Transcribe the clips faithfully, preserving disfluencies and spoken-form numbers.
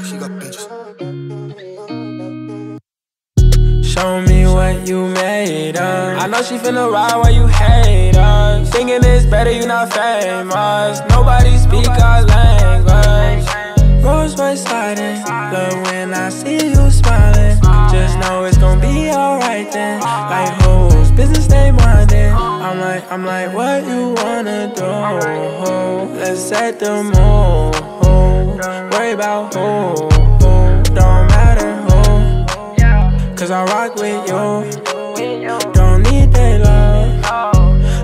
bitches, he got bitches. Show me what you made of. I know she finna ride while you hate us. Thinking it's better, you not famous. Nobody speak our language. Rolls-Royce sliding, love when I see you smiling. Just know it's gon' be alright then. Like hoes, business they mindin'. I'm like, I'm like, what you wanna do? Let's set the mood. Worry about who, who, don't matter who. Cause I rock with you. Don't need their love,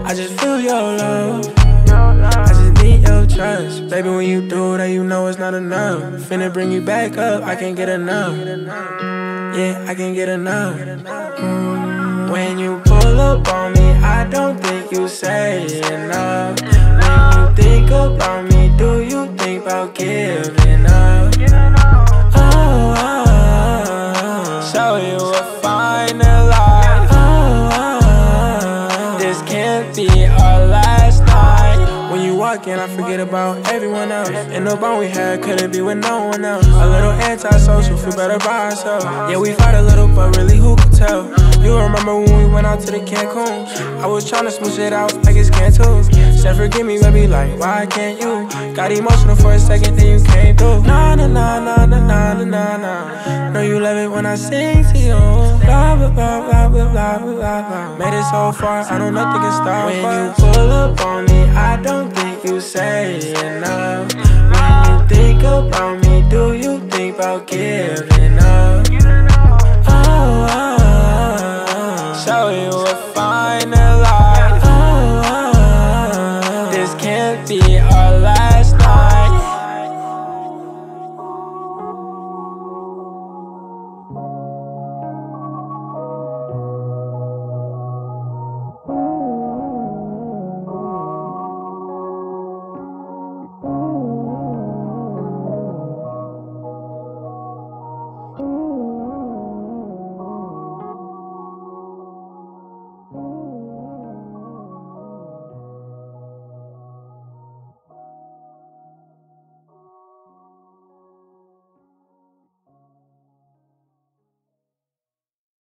I just feel your love. I just need your trust. Baby, when you do that, you know it's not enough. Finna bring you back up, I can't get enough. Yeah, I can't get enough. mm. When you pull up on me, I don't think you say enough. When you think about me, do you think about giving up? Oh, oh, oh, show you a final life. Oh, oh, oh, this can't be our last night. When you walk in, I forget about everyone else. And the bond we had couldn't be with no one else. A little antisocial, feel better by ourselves. Yeah, we fight a little, but really who could tell? You remember when we went out to the Cancuns? I was tryna smooth it out like it's Cancuns. Said forgive me, baby, like why can't you? Got emotional for a second, then you came through. Nah, nah, nah, nah, nah, nah, nah, nah. Know you love it when I sing to you. Blah, blah, blah, blah, blah, blah, blah, blah. Made it so far, I don't nothing can stop. When you pull up on me, I don't think you say enough. When you think about me, do you think about giving up? Oh, oh, oh, show you a final life. This can't be